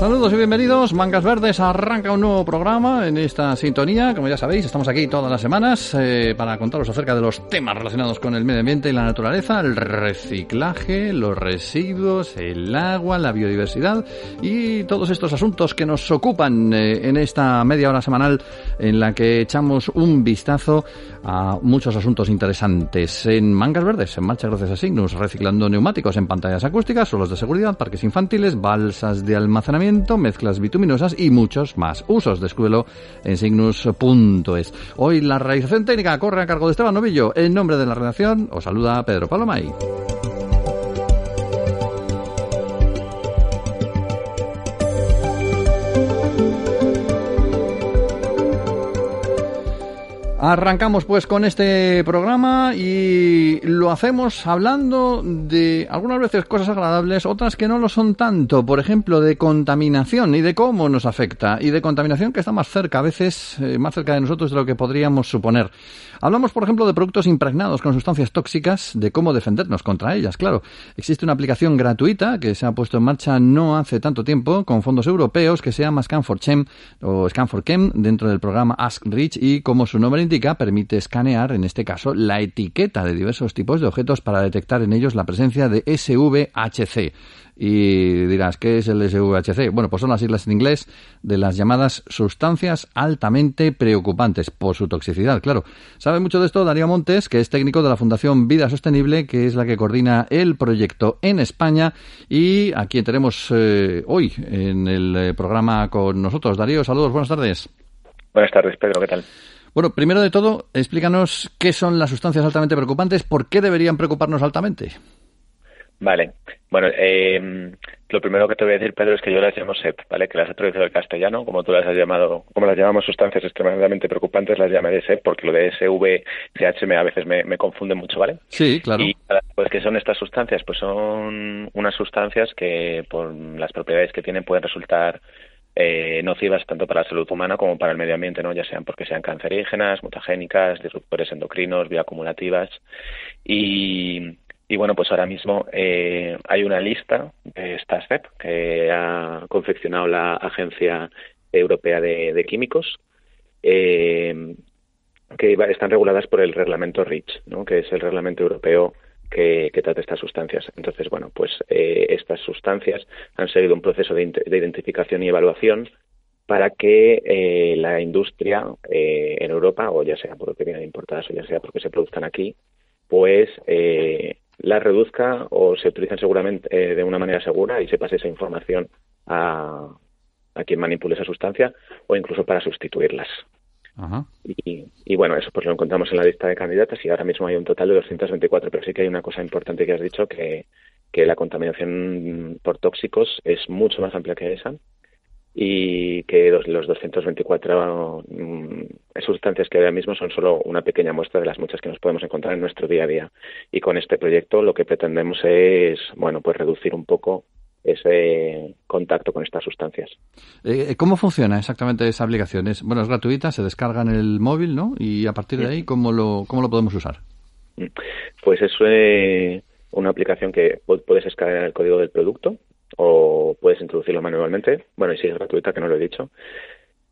Saludos y bienvenidos, Mangas Verdes arranca un nuevo programa en esta sintonía. Como ya sabéis, estamos aquí todas las semanas para contaros acerca de los temas relacionados con el medio ambiente y la naturaleza, el reciclaje, los residuos, el agua, la biodiversidad y todos estos asuntos que nos ocupan en esta media hora semanal en la que echamos un vistazo a muchos asuntos interesantes. En Mangas Verdes, en marcha gracias a Signus, reciclando neumáticos en pantallas acústicas, suelos de seguridad, parques infantiles, balsas de almacenamiento, mezclas bituminosas y muchos más usos. Descúbrelo en Signus.es. Hoy la realización técnica corre a cargo de Esteban Novillo. En nombre de la redacción os saluda Pedro Palomay. Arrancamos pues con este programa y lo hacemos hablando de algunas veces cosas agradables, otras que no lo son tanto, por ejemplo de contaminación y de cómo nos afecta, y de contaminación que está más cerca a veces, más cerca de nosotros de lo que podríamos suponer. Hablamos por ejemplo de productos impregnados con sustancias tóxicas, de cómo defendernos contra ellas, claro. Existe una aplicación gratuita que se ha puesto en marcha no hace tanto tiempo con fondos europeos que se llama Scan4Chem o Scan4Chem dentro del programa AskReach y como su nombre permite escanear, en este caso, la etiqueta de diversos tipos de objetos para detectar en ellos la presencia de SVHC. Y dirás, ¿qué es el SVHC? Bueno, pues son las siglas en inglés de las llamadas sustancias altamente preocupantes por su toxicidad, claro. Sabe mucho de esto Darío Montes, que es técnico de la Fundación Vida Sostenible, que es la que coordina el proyecto en España y a quien tenemos hoy en el programa con nosotros. Darío, saludos, buenas tardes. Buenas tardes, Pedro, ¿qué tal? Bueno, primero de todo, explícanos qué son las sustancias altamente preocupantes, por qué deberían preocuparnos altamente. Vale. Bueno, lo primero que te voy a decir, Pedro, es que yo las llamo SEP, ¿vale? Que las he traducido al castellano, como tú las has llamado, como las llamamos sustancias extremadamente preocupantes, las llamaré SEP, porque lo de SVHC a veces me confunde mucho, ¿vale? Sí, claro. Y pues, ¿qué son estas sustancias? Pues son unas sustancias que, por las propiedades que tienen, pueden resultar nocivas tanto para la salud humana como para el medio ambiente, ¿no? Ya sean porque sean cancerígenas, mutagénicas, disruptores endocrinos, bioacumulativas. Y bueno, pues ahora mismo hay una lista de estas CEP que ha confeccionado la Agencia Europea de Químicos, que están reguladas por el reglamento REACH, ¿no? Que es el reglamento europeo que trata estas sustancias. Entonces, bueno, pues estas sustancias han seguido un proceso de identificación y evaluación para que la industria en Europa, o ya sea porque vienen importadas o ya sea porque se produzcan aquí, pues las reduzca o se utilicen seguramente de una manera segura y se pase esa información a quien manipule esa sustancia o incluso para sustituirlas. Ajá. Y bueno, eso pues lo encontramos en la lista de candidatas y ahora mismo hay un total de 224, pero sí que hay una cosa importante que has dicho, que la contaminación por tóxicos es mucho más amplia que esa y que los 224 sustancias que ahora mismo son solo una pequeña muestra de las muchas que nos podemos encontrar en nuestro día a día. Y con este proyecto lo que pretendemos es, bueno, pues reducir un poco ese contacto con estas sustancias. ¿Cómo funciona exactamente esa aplicación? Bueno, es gratuita, se descarga en el móvil, ¿no? Y a partir de ahí, ¿cómo lo podemos usar? Pues es una aplicación que puedes escanear el código del producto o puedes introducirlo manualmente. Bueno, y si es gratuita, que no lo he dicho.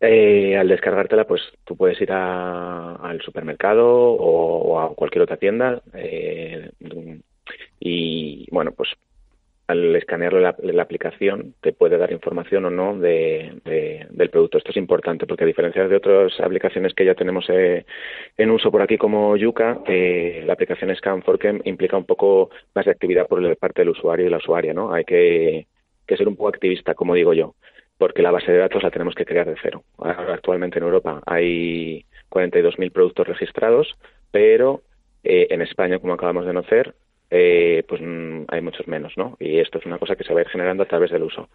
Al descargártela, pues tú puedes ir al supermercado o a cualquier otra tienda y, bueno, pues al escanearlo la aplicación te puede dar información o no del producto. Esto es importante porque a diferencia de otras aplicaciones que ya tenemos en uso por aquí como Yuka, la aplicación Scan4Chem implica un poco más de actividad por la parte del usuario y la usuaria, ¿no? Hay que ser un poco activista, como digo yo, porque la base de datos la tenemos que crear de cero. Ahora, actualmente en Europa hay 42.000 productos registrados, pero en España, como acabamos de conocer, pues hay muchos menos, ¿no? Y esto es una cosa que se va a ir generando a través del uso.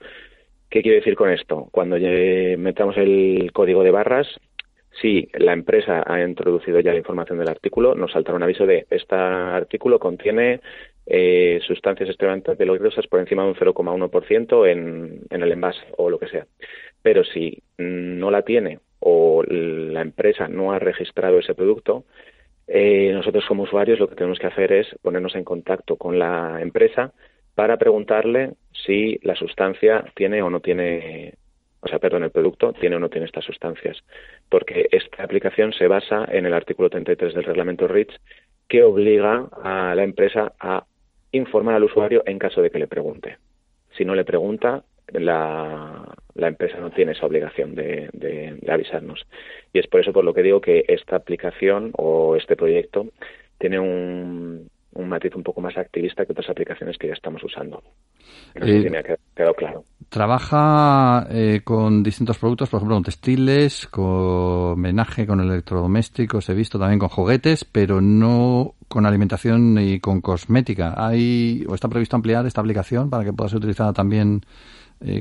¿Qué quiero decir con esto? Cuando metamos el código de barras, si la empresa ha introducido ya la información del artículo, nos saltará un aviso de este artículo contiene sustancias extremadamente peligrosas por encima de un 0,1% en el envase o lo que sea. Pero si no la tiene o la empresa no ha registrado ese producto, nosotros como usuarios lo que tenemos que hacer es ponernos en contacto con la empresa para preguntarle si la sustancia tiene o no tiene, o sea, perdón, el producto tiene o no tiene estas sustancias, porque esta aplicación se basa en el artículo 33 del reglamento REACH, que obliga a la empresa a informar al usuario en caso de que le pregunte. Si no le pregunta, la empresa no tiene esa obligación de avisarnos. Y es por eso por lo que digo que esta aplicación o este proyecto tiene un matiz un poco más activista que otras aplicaciones que ya estamos usando. No sé si me ha quedado claro. Trabaja con distintos productos, por ejemplo, con textiles, con menaje, con electrodomésticos, he visto también con juguetes, pero no con alimentación y con cosmética. ¿Hay o está previsto ampliar esta aplicación para que pueda ser utilizada también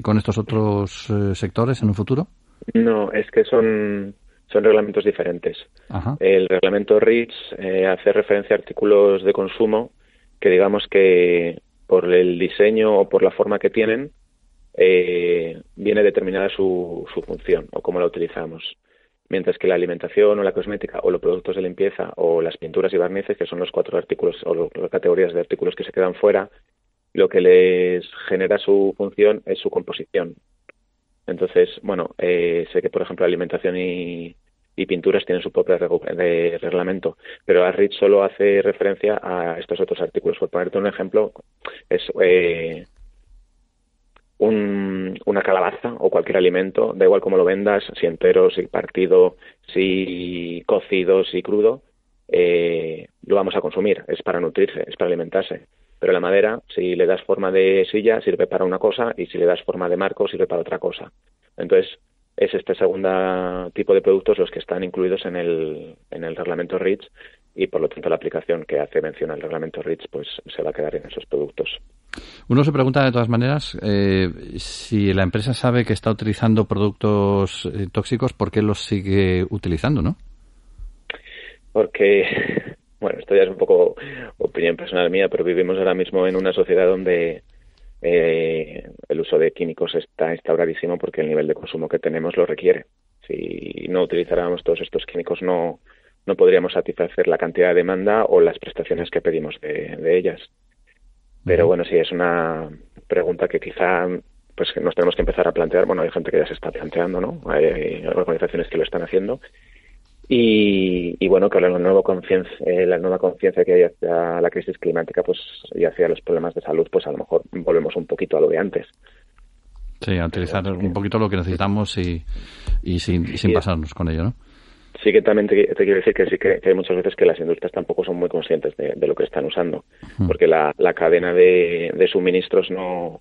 con estos otros sectores en un futuro? No, es que son reglamentos diferentes. Ajá. El reglamento REACH hace referencia a artículos de consumo que, digamos que por el diseño o por la forma que tienen, viene determinada su función o cómo la utilizamos. Mientras que la alimentación o la cosmética o los productos de limpieza o las pinturas y barnices, que son los cuatro artículos o las categorías de artículos que se quedan fuera, lo que les genera su función es su composición. Entonces, bueno, sé que, por ejemplo, alimentación y pinturas tienen su propio reglamento, pero AskReach solo hace referencia a estos otros artículos. Por ponerte un ejemplo, es una calabaza o cualquier alimento, da igual cómo lo vendas, si entero, si partido, si cocido, si crudo, lo vamos a consumir, es para nutrirse, es para alimentarse. Pero la madera, si le das forma de silla, sirve para una cosa, y si le das forma de marco, sirve para otra cosa. Entonces, es este segundo tipo de productos los que están incluidos en el reglamento REACH, y por lo tanto la aplicación que hace mención al reglamento REACH pues se va a quedar en esos productos. Uno se pregunta de todas maneras si la empresa sabe que está utilizando productos tóxicos, ¿por qué los sigue utilizando, no? Porque... Bueno, esto ya es un poco opinión personal mía, pero vivimos ahora mismo en una sociedad donde el uso de químicos está instauradísimo porque el nivel de consumo que tenemos lo requiere. Si no utilizáramos todos estos químicos no podríamos satisfacer la cantidad de demanda o las prestaciones que pedimos de ellas. Pero bueno, sí, es una pregunta que quizá pues nos tenemos que empezar a plantear. Bueno, hay gente que ya se está planteando, ¿no? Hay organizaciones que lo están haciendo. Y bueno, que la nueva conciencia que hay hacia la crisis climática pues y hacia los problemas de salud, pues a lo mejor volvemos un poquito a lo de antes. Sí, a utilizar un poquito lo que necesitamos y sin pasarnos con ello, ¿no? Sí que también te quiero decir que sí que hay muchas veces que las industrias tampoco son muy conscientes de lo que están usando, porque la cadena de suministros no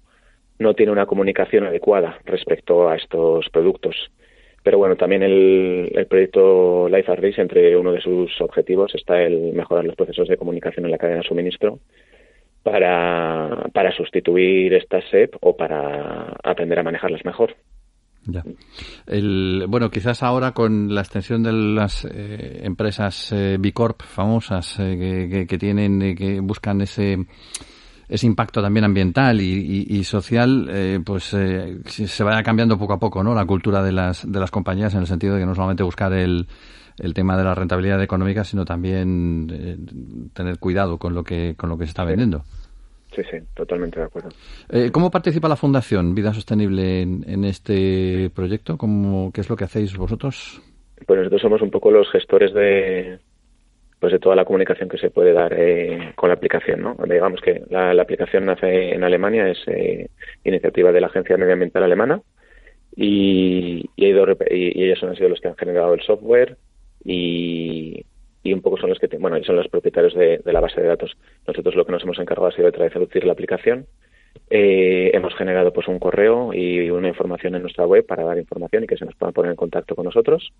tiene una comunicación adecuada respecto a estos productos. Pero bueno, también el proyecto Life Terra, entre uno de sus objetivos está el mejorar los procesos de comunicación en la cadena de suministro para sustituir esta SEP o para aprender a manejarlas mejor. Ya. Bueno, quizás ahora con la extensión de las empresas Bicorp famosas que tienen, que buscan ese impacto también ambiental y social, pues se vaya cambiando poco a poco, ¿no? La cultura de las compañías, en el sentido de que no solamente buscar el tema de la rentabilidad económica, sino también tener cuidado con lo que se está vendiendo. Sí, sí, totalmente de acuerdo. ¿Cómo participa la Fundación Vida Sostenible en este proyecto? ¿Qué es lo que hacéis vosotros? Pues nosotros somos un poco los gestores de toda la comunicación que se puede dar con la aplicación, ¿no? Digamos que la aplicación nace en Alemania, es iniciativa de la Agencia Medioambiental Alemana, y ellos han sido los que han generado el software y un poco son los que son los propietarios de la base de datos. Nosotros lo que nos hemos encargado ha sido de traducir la aplicación. Hemos generado pues un correo y una información en nuestra web para dar información y que se nos pueda poner en contacto con nosotros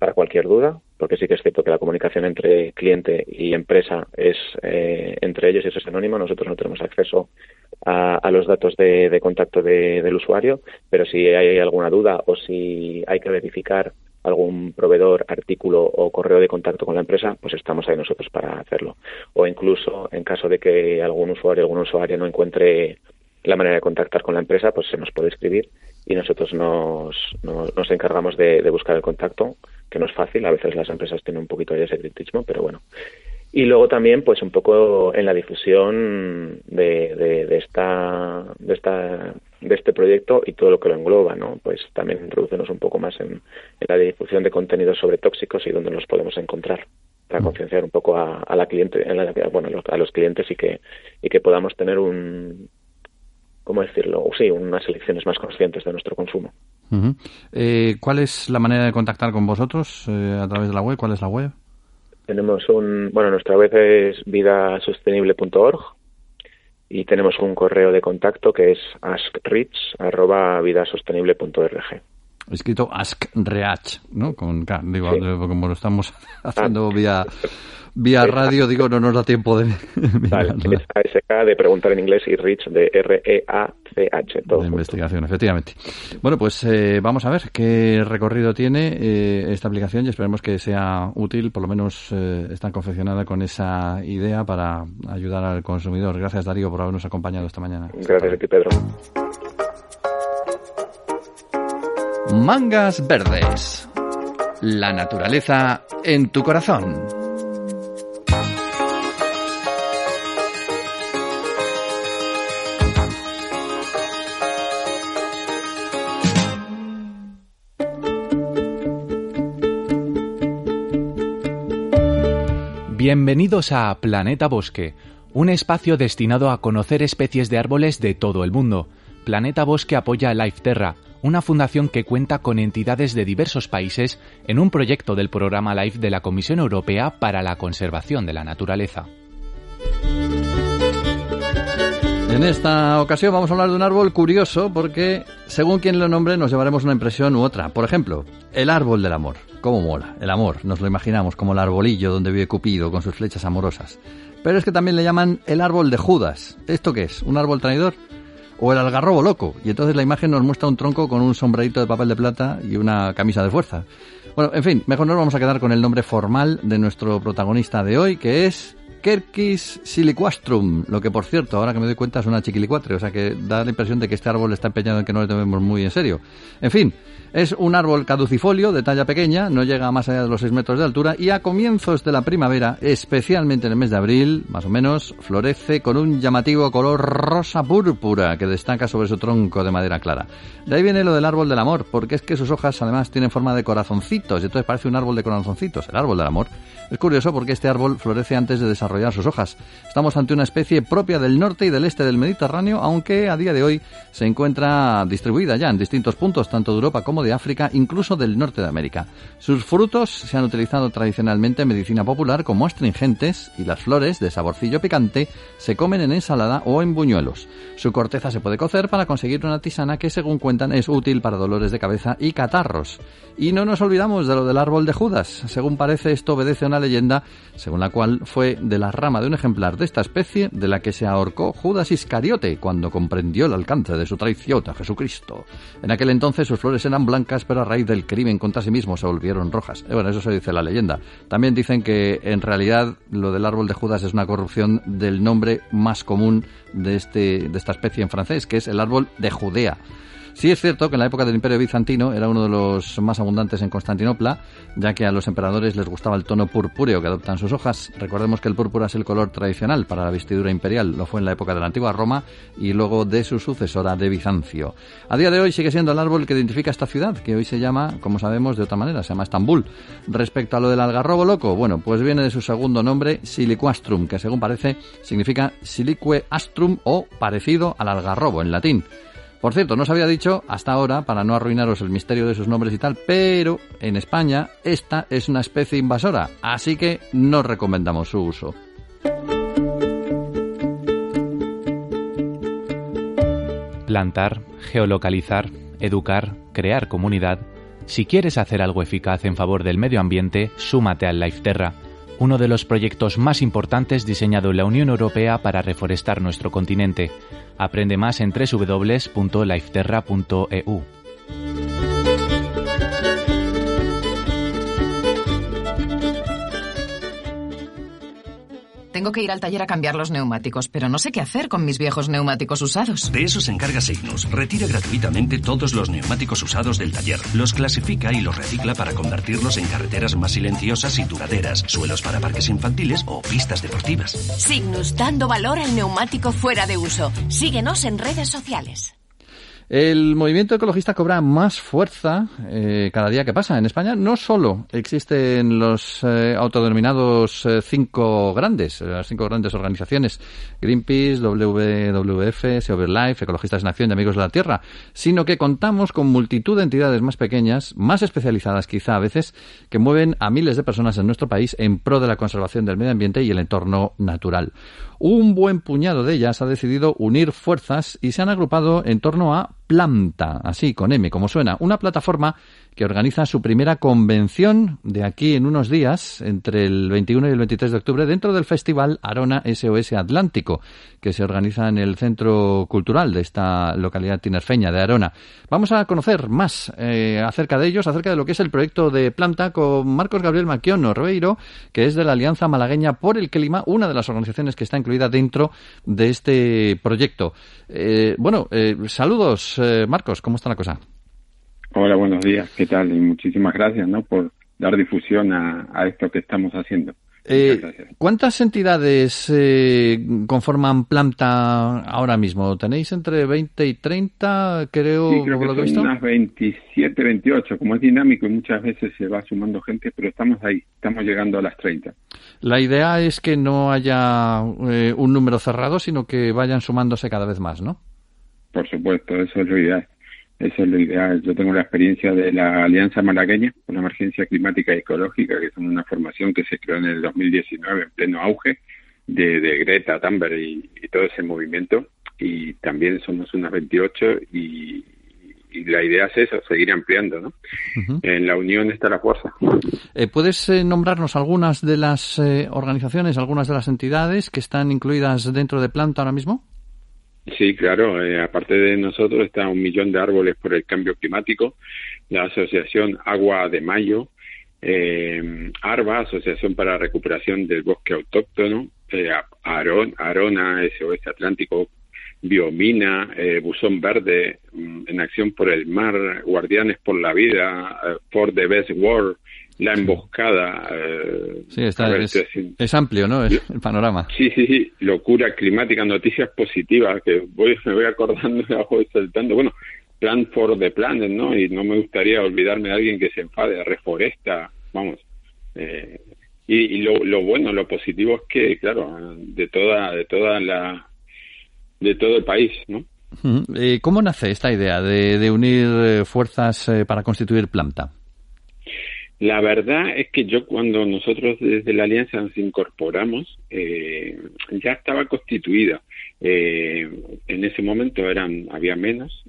para cualquier duda, porque sí que es cierto que la comunicación entre cliente y empresa es entre ellos y eso es anónimo. Nosotros no tenemos acceso a los datos de contacto del usuario, pero si hay alguna duda o si hay que verificar algún proveedor, artículo o correo de contacto con la empresa, pues estamos ahí nosotros para hacerlo. O incluso en caso de que algún usuario o alguna usuaria no encuentre la manera de contactar con la empresa, pues se nos puede escribir y nosotros nos encargamos de buscar el contacto, que no es fácil. A veces las empresas tienen un poquito de ese criticismo, pero bueno. Y luego también, pues un poco en la difusión de este proyecto y todo lo que lo engloba, ¿no? Pues también introducirnos un poco más en la difusión de contenidos sobre tóxicos y dónde los podemos encontrar, para concienciar un poco a la cliente, a los clientes y que podamos tener unas elecciones más conscientes de nuestro consumo. Uh-huh. ¿Cuál es la manera de contactar con vosotros a través de la web? ¿Cuál es la web? Tenemos nuestra web es vidasostenible.org y tenemos un correo de contacto que es askreach@vidasostenible.org. Escrito AskReach, ¿no? Con K, digo, sí. Como lo estamos haciendo vía radio, digo, no nos da tiempo de mirarla. Vale, es ASK de preguntar en inglés y Reach de REACH. Todo de investigación, efectivamente. Bueno, pues vamos a ver qué recorrido tiene esta aplicación y esperemos que sea útil, por lo menos está confeccionada con esa idea para ayudar al consumidor. Gracias, Darío, por habernos acompañado esta mañana. Gracias a ti, Pedro. Mangas Verdes. La naturaleza en tu corazón. Bienvenidos a Planeta Bosque, un espacio destinado a conocer especies de árboles de todo el mundo. Planeta Bosque apoya a Life Terra, una fundación que cuenta con entidades de diversos países en un proyecto del programa LIFE de la Comisión Europea para la Conservación de la Naturaleza. En esta ocasión vamos a hablar de un árbol curioso porque, según quien lo nombre, nos llevaremos una impresión u otra. Por ejemplo, el árbol del amor. ¿Cómo mola? El amor, nos lo imaginamos como el arbolillo donde vive Cupido con sus flechas amorosas. Pero es que también le llaman el árbol de Judas. ¿Esto qué es? ¿Un árbol traidor? O el algarrobo loco, y entonces la imagen nos muestra un tronco con un sombrerito de papel de plata y una camisa de fuerza. Bueno, en fin, mejor nos vamos a quedar con el nombre formal de nuestro protagonista de hoy, que es Cercis siliquastrum, lo que, por cierto, ahora que me doy cuenta, es una chiquilicuatre, o sea que da la impresión de que este árbol está empeñado en que no le tomemos muy en serio. En fin, es un árbol caducifolio de talla pequeña, no llega más allá de los 6 metros de altura y a comienzos de la primavera, especialmente en el mes de abril, más o menos, florece con un llamativo color rosa púrpura que destaca sobre su tronco de madera clara. De ahí viene lo del árbol del amor, porque es que sus hojas además tienen forma de corazoncitos y entonces parece un árbol de corazoncitos, el árbol del amor. Es curioso porque este árbol florece antes de desarrollar sus hojas. Estamos ante una especie propia del norte y del este del Mediterráneo, aunque a día de hoy se encuentra distribuida ya en distintos puntos, tanto de Europa como de África, incluso del norte de América. Sus frutos se han utilizado tradicionalmente en medicina popular como astringentes y las flores, de saborcillo picante, se comen en ensalada o en buñuelos. Su corteza se puede cocer para conseguir una tisana que, según cuentan, es útil para dolores de cabeza y catarros. Y no nos olvidamos de lo del árbol de Judas. Según parece, esto obedece a una leyenda según la cual fue de la rama de un ejemplar de esta especie de la que se ahorcó Judas Iscariote cuando comprendió el alcance de su traición a Jesucristo. En aquel entonces sus flores eran blancas, pero a raíz del crimen contra sí mismo se volvieron rojas. Bueno, eso se dice la leyenda. También dicen que en realidad lo del árbol de Judas es una corrupción del nombre más común de esta especie en francés, que es el árbol de Judea. Sí es cierto que en la época del Imperio Bizantino era uno de los más abundantes en Constantinopla, ya que a los emperadores les gustaba el tono purpúreo que adoptan sus hojas. Recordemos que el púrpura es el color tradicional para la vestidura imperial, lo fue en la época de la antigua Roma y luego de su sucesora de Bizancio. A día de hoy sigue siendo el árbol que identifica esta ciudad, que hoy se llama, como sabemos, de otra manera, se llama Estambul. Respecto a lo del algarrobo loco, bueno, pues viene de su segundo nombre, siliquastrum, que según parece significa silique astrum o parecido al algarrobo en latín. Por cierto, no os había dicho hasta ahora, para no arruinaros el misterio de sus nombres y tal, pero en España esta es una especie invasora, así que no recomendamos su uso. Plantar, geolocalizar, educar, crear comunidad. Si quieres hacer algo eficaz en favor del medio ambiente, súmate al Life Terra, uno de los proyectos más importantes diseñado en la Unión Europea para reforestar nuestro continente. Aprende más en www.lifeterra.eu. Tengo que ir al taller a cambiar los neumáticos, pero no sé qué hacer con mis viejos neumáticos usados. De eso se encarga Signus. Retira gratuitamente todos los neumáticos usados del taller. Los clasifica y los recicla para convertirlos en carreteras más silenciosas y duraderas, suelos para parques infantiles o pistas deportivas. Signus, dando valor al neumático fuera de uso. Síguenos en redes sociales. El movimiento ecologista cobra más fuerza cada día que pasa. En España no solo existen los autodenominados las cinco grandes organizaciones, Greenpeace, WWF, Save Life, Ecologistas en Acción y Amigos de la Tierra, sino que contamos con multitud de entidades más pequeñas, más especializadas quizá a veces, que mueven a miles de personas en nuestro país en pro de la conservación del medio ambiente y el entorno natural. Un buen puñado de ellas ha decidido unir fuerzas y se han agrupado en torno a PLAMTA, así con M como suena, una plataforma que organiza su primera convención de aquí en unos días, entre el 21 y el 23 de octubre, dentro del festival Arona SOS Atlántico, que se organiza en el centro cultural de esta localidad tinerfeña de Arona. Vamos a conocer más acerca de ellos, acerca de lo que es el proyecto de PLAMTA, con Marcos Gabriel Marchionno Ribeiro, que es de la Alianza Malagueña por el Clima, una de las organizaciones que está incluida dentro de este proyecto. Saludos, Marcos, ¿cómo está la cosa? Hola, buenos días, ¿qué tal? Y muchísimas gracias, ¿no?, por dar difusión a esto que estamos haciendo. ¿Cuántas entidades conforman PLAMTA ahora mismo? ¿Tenéis entre 20 y 30, creo? Sí, creo que son unas 27, 28. Como es dinámico y muchas veces se va sumando gente, pero estamos ahí, estamos llegando a las 30. La idea es que no haya un número cerrado, sino que vayan sumándose cada vez más, ¿no? Por supuesto, eso es lo ideal. Eso es lo ideal. Yo tengo la experiencia de la Alianza Malagueña por la Emergencia Climática y Ecológica, que es una formación que se creó en el 2019 en pleno auge de Greta Thunberg y todo ese movimiento. Y también somos unas 28 y la idea es eso, seguir ampliando, ¿no? Uh-huh. En la unión está la fuerza. ¿Puedes nombrarnos algunas de las organizaciones, algunas de las entidades que están incluidas dentro de PLAMTA ahora mismo? Sí, claro. Aparte de nosotros está Un Millón de Árboles por el Cambio Climático, la Asociación Agua de Mayo, ARBA, Asociación para la Recuperación del Bosque Autóctono, Arona SOS Atlántico, Biomina, Buzón Verde, En Acción por el Mar, Guardianes por la Vida, For the Best World, La Emboscada. Sí, es amplio, ¿no?, el panorama. Sí, Locura Climática, Noticias Positivas, que me voy acordando, la voy saltando. Bueno, Plan for the Planet, ¿no? Y no me gustaría olvidarme de alguien que se enfade, Reforesta, vamos. Y lo bueno, lo positivo es que, claro, de todo el país, ¿no? ¿Cómo nace esta idea de unir fuerzas para constituir PLAMTA? La verdad es que cuando nosotros desde la Alianza nos incorporamos, ya estaba constituida. En ese momento había menos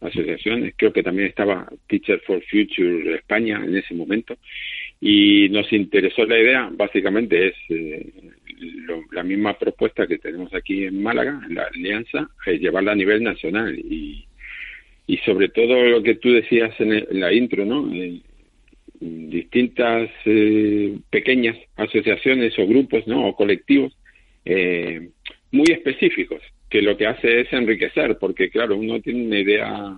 asociaciones. Creo que también estaba Teacher for Future España en ese momento. Y nos interesó la idea, básicamente es la misma propuesta que tenemos aquí en Málaga, en la Alianza, llevarla a nivel nacional y sobre todo lo que tú decías en la intro, ¿no? Distintas pequeñas asociaciones o grupos, ¿no?, o colectivos muy específicos, que lo que hace es enriquecer, porque claro, uno tiene una idea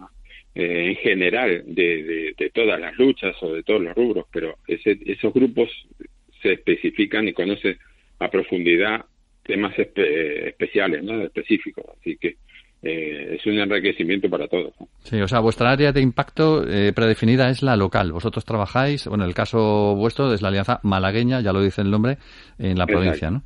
en general de todas las luchas o de todos los rubros, pero esos grupos se especifican y conocen a profundidad temas especiales, ¿no?, específicos, así que es un enriquecimiento para todos, ¿no? Sí, o sea, vuestra área de impacto predefinida es la local. Vosotros trabajáis, bueno, el caso vuestro es la Alianza Malagueña, ya lo dice el nombre, en la provincia, ¿no?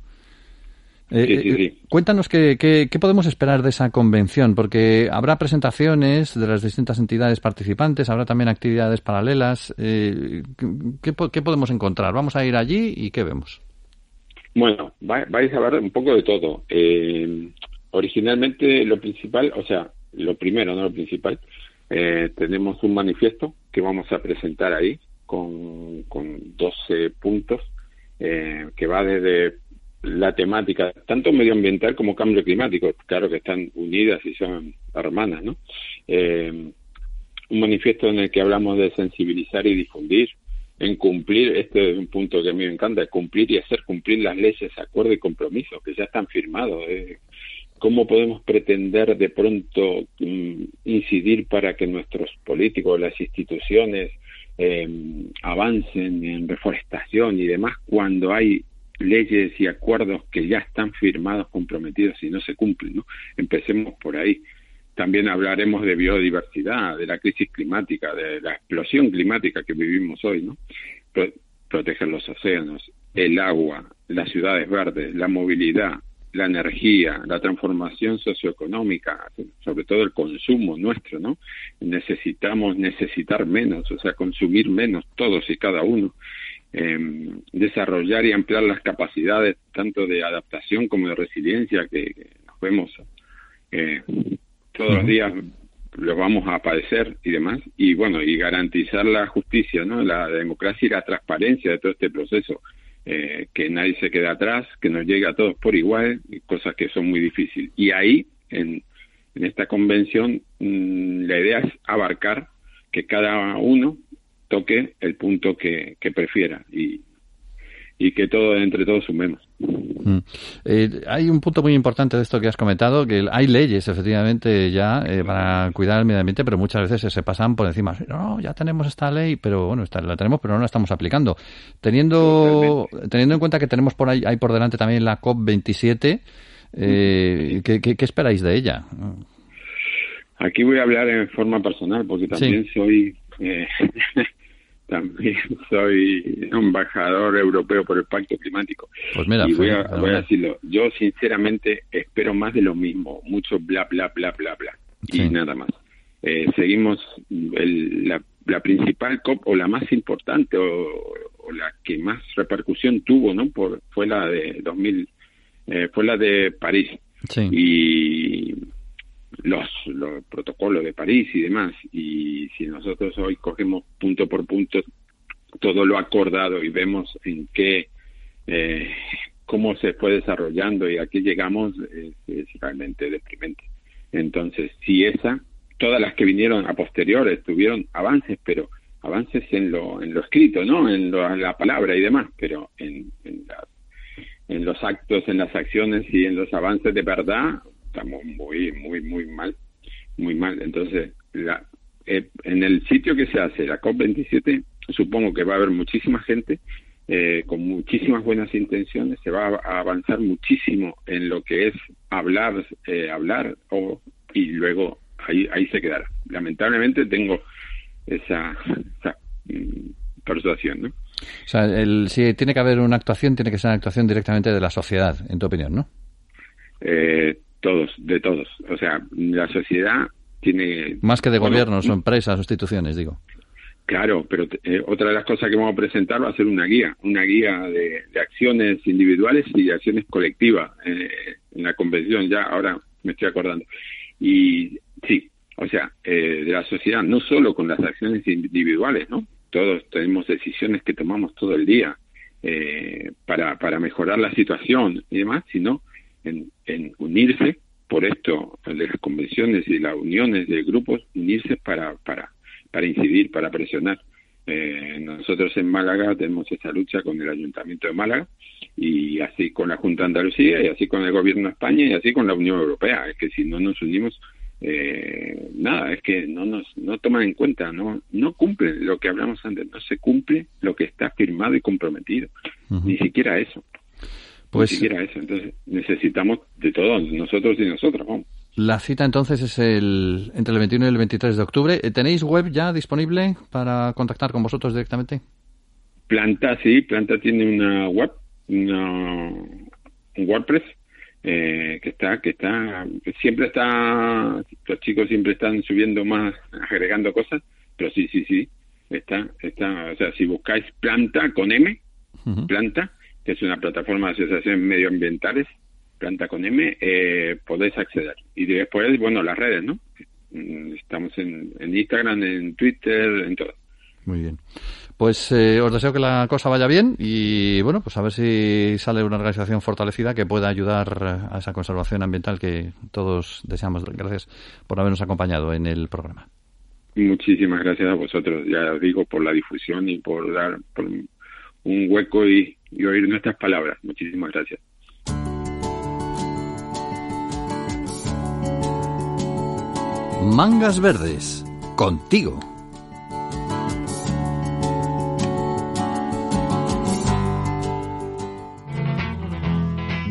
Sí. Cuéntanos qué podemos esperar de esa convención, porque habrá presentaciones de las distintas entidades participantes, habrá también actividades paralelas. ¿Qué podemos encontrar? ¿Vamos a ir allí y qué vemos? Bueno, vais a ver un poco de todo. Originalmente lo primero, tenemos un manifiesto que vamos a presentar ahí con 12 puntos que va desde la temática tanto medioambiental como cambio climático, claro que están unidas y son hermanas, ¿no? Un manifiesto en el que hablamos de sensibilizar y difundir, en cumplir, este es un punto que a mí me encanta, cumplir y hacer cumplir las leyes, acuerdos y compromisos que ya están firmados. ¿Cómo podemos pretender de pronto incidir para que nuestros políticos, las instituciones avancen en reforestación y demás cuando hay leyes y acuerdos que ya están firmados, comprometidos y no se cumplen, ¿no? Empecemos por ahí. También hablaremos de biodiversidad, de la crisis climática, de la explosión climática que vivimos hoy, ¿no? Proteger los océanos, el agua, las ciudades verdes, la movilidad, la energía, la transformación socioeconómica, sobre todo el consumo nuestro, ¿no? Necesitamos necesitar menos, o sea, consumir menos todos y cada uno. Desarrollar y ampliar las capacidades tanto de adaptación como de resiliencia que nos vemos todos los días los vamos a padecer y demás, y bueno, y garantizar la justicia, ¿no? La democracia y la transparencia de todo este proceso, que nadie se quede atrás, que nos llegue a todos por igual, cosas que son muy difíciles. Y ahí, en esta convención, la idea es abarcar que cada uno toque el punto que prefiera y que todo entre todos sumemos. Hay un punto muy importante de esto que has comentado, que hay leyes efectivamente ya para cuidar el medio ambiente, pero muchas veces se pasan por encima. No, ya tenemos esta ley, pero bueno, la tenemos, pero no la estamos aplicando. Teniendo en cuenta que tenemos por ahí, hay por delante también la COP27, ¿qué esperáis de ella? Aquí voy a hablar en forma personal, porque también también soy embajador europeo por el Pacto Climático. Pues mira, y voy a decirlo. Yo, sinceramente, espero más de lo mismo. Mucho bla, bla, bla, bla, bla. Sí. Y nada más. Seguimos la principal COP, o la más importante, o la que más repercusión tuvo, ¿no? Fue la de fue la de París. Sí. Y los protocolos de París y demás, y si nosotros hoy cogemos punto por punto todo lo acordado y vemos en qué cómo se fue desarrollando y a qué llegamos, es realmente deprimente. Entonces, si todas las que vinieron a posteriores tuvieron avances, pero avances en lo escrito, ¿no? En la palabra y demás, pero en los actos, en las acciones y en los avances de verdad, estamos muy, muy, muy mal, muy mal. Entonces, en el sitio que se hace la COP27, supongo que va a haber muchísima gente con muchísimas buenas intenciones, se va a avanzar muchísimo en lo que es hablar, y luego ahí se quedará. Lamentablemente tengo esa persuasión, ¿no? O sea, si tiene que haber una actuación, tiene que ser una actuación directamente de la sociedad, en tu opinión, ¿no? De todos. O sea, la sociedad tiene... Más que de gobiernos o empresas o instituciones, digo. Claro, pero otra de las cosas que vamos a presentar va a ser una guía de acciones individuales y de acciones colectivas en la convención, ya ahora me estoy acordando. Y sí, o sea, de la sociedad, no solo con las acciones individuales, ¿no? Todos tenemos decisiones que tomamos todo el día para mejorar la situación y demás, sino... En unirse por esto, las convenciones y las uniones de grupos, unirse para incidir, para presionar. Nosotros en Málaga tenemos esa lucha con el Ayuntamiento de Málaga, y así con la Junta de Andalucía, y así con el Gobierno de España, y así con la Unión Europea. Es que si no nos unimos, es que no toman en cuenta, no cumplen lo que hablamos antes, no se cumple lo que está firmado y comprometido, ni siquiera eso. Pues, ni siquiera eso. Entonces necesitamos de todos, nosotros y nosotras, vamos. La cita entonces es entre el 21 y el 23 de octubre. ¿Tenéis web ya disponible para contactar con vosotros directamente? Planta tiene una web, un WordPress que siempre está, los chicos siempre están subiendo más, agregando cosas, pero sí, está, o sea, si buscáis Planta con M, Planta, que es una plataforma de asociaciones medioambientales, Planta con M, podéis acceder. Y después, bueno, las redes, ¿no? Estamos en Instagram, en Twitter, en todo. Muy bien. Pues os deseo que la cosa vaya bien y, bueno, pues a ver si sale una organización fortalecida que pueda ayudar a esa conservación ambiental que todos deseamos. Gracias por habernos acompañado en el programa. Muchísimas gracias a vosotros, ya os digo, por la difusión y por dar por un hueco y oír nuestras palabras. Muchísimas gracias. Mangas Verdes, contigo.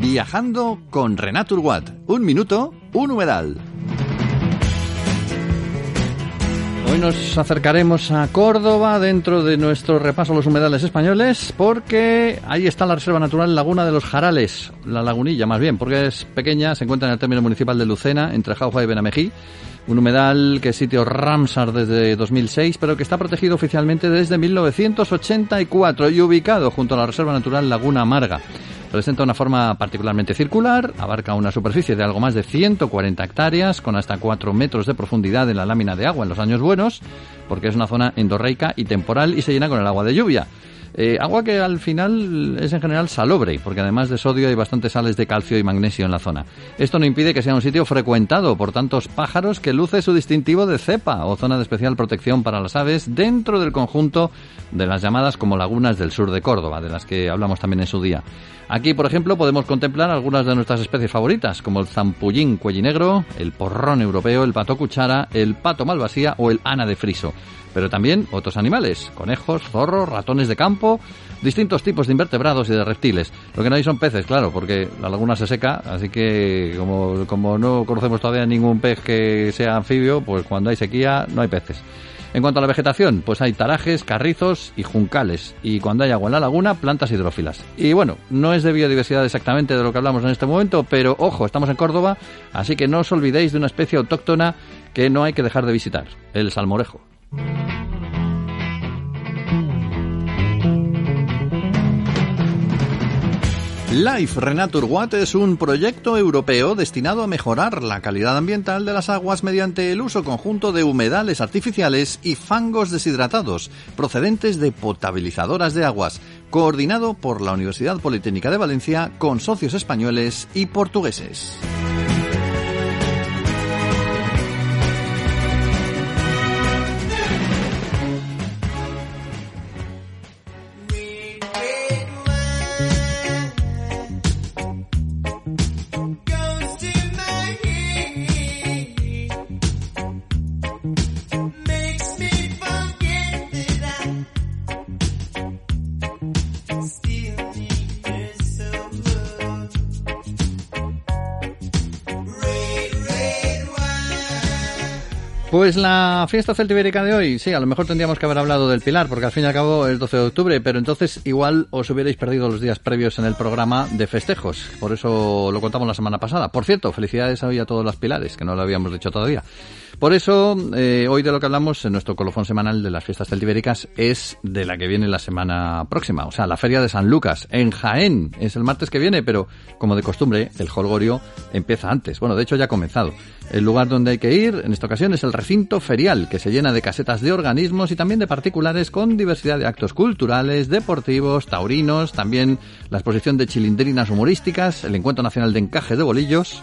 Viajando con Renato Urguat. Un minuto, un humedal. Hoy nos acercaremos a Córdoba dentro de nuestro repaso a los humedales españoles, porque ahí está la Reserva Natural Laguna de los Jarales, la lagunilla más bien, porque es pequeña, se encuentra en el término municipal de Lucena, entre Jauja y Benamejí, un humedal que es sitio Ramsar desde 2006, pero que está protegido oficialmente desde 1984 y ubicado junto a la Reserva Natural Laguna Amarga. Presenta una forma particularmente circular, abarca una superficie de algo más de 140 hectáreas, con hasta 4 metros de profundidad en la lámina de agua en los años buenos, porque es una zona endorreica y temporal y se llena con el agua de lluvia. Agua que al final es en general salobre, porque además de sodio hay bastantes sales de calcio y magnesio en la zona. Esto no impide que sea un sitio frecuentado por tantos pájaros que luce su distintivo de cepa o zona de especial protección para las aves dentro del conjunto de las llamadas como lagunas del sur de Córdoba, de las que hablamos también en su día. Aquí, por ejemplo, podemos contemplar algunas de nuestras especies favoritas, como el zampullín cuellinegro, el porrón europeo, el pato cuchara, el pato malvasía o el ana de friso. Pero también otros animales, conejos, zorros, ratones de campo, distintos tipos de invertebrados y de reptiles. Lo que no hay son peces, claro, porque la laguna se seca, así que como no conocemos todavía ningún pez que sea anfibio, pues cuando hay sequía no hay peces. En cuanto a la vegetación, pues hay tarajes, carrizos y juncales. Y cuando hay agua en la laguna, plantas hidrófilas. Y bueno, no es de biodiversidad exactamente de lo que hablamos en este momento, pero ojo, estamos en Córdoba, así que no os olvidéis de una especie autóctona que no hay que dejar de visitar, el salmorejo. Life Renature Water es un proyecto europeo destinado a mejorar la calidad ambiental de las aguas mediante el uso conjunto de humedales artificiales y fangos deshidratados procedentes de potabilizadoras de aguas, coordinado por la Universidad Politécnica de Valencia con socios españoles y portugueses. Pues la fiesta celtibérica de hoy, sí, a lo mejor tendríamos que haber hablado del Pilar, porque al fin y al cabo es 12 de octubre, pero entonces igual os hubierais perdido los días previos en el programa de festejos, por eso lo contamos la semana pasada. Por cierto, felicidades hoy a todos los Pilares, que no lo habíamos dicho todavía. Por eso, hoy de lo que hablamos en nuestro colofón semanal de las fiestas celtibéricas es de la que viene la semana próxima, o sea, la Feria de San Lucas, en Jaén, es el martes que viene, pero como de costumbre, el jolgorio empieza antes. Bueno, de hecho ya ha comenzado. El lugar donde hay que ir, en esta ocasión, es el recinto ferial, que se llena de casetas de organismos y también de particulares con diversidad de actos culturales, deportivos, taurinos, también la exposición de chilindrinas humorísticas, el Encuentro Nacional de Encaje de Bolillos...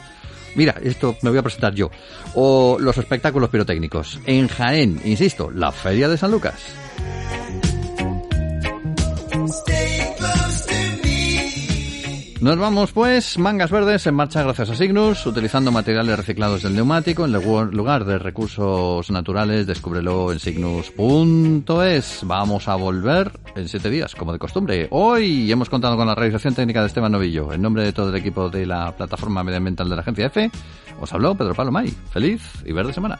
Mira, esto me voy a presentar yo. O los espectáculos pirotécnicos. En Jaén, insisto, la Feria de San Lucas. Nos vamos, pues, Mangas Verdes en marcha gracias a Signus, utilizando materiales reciclados del neumático en lugar de recursos naturales. Descúbrelo en signus.es. Vamos a volver en 7 días, como de costumbre. Hoy hemos contado con la realización técnica de Esteban Novillo. En nombre de todo el equipo de la plataforma medioambiental de la Agencia EFE, os habló Pedro Palomay. Feliz y verde semana.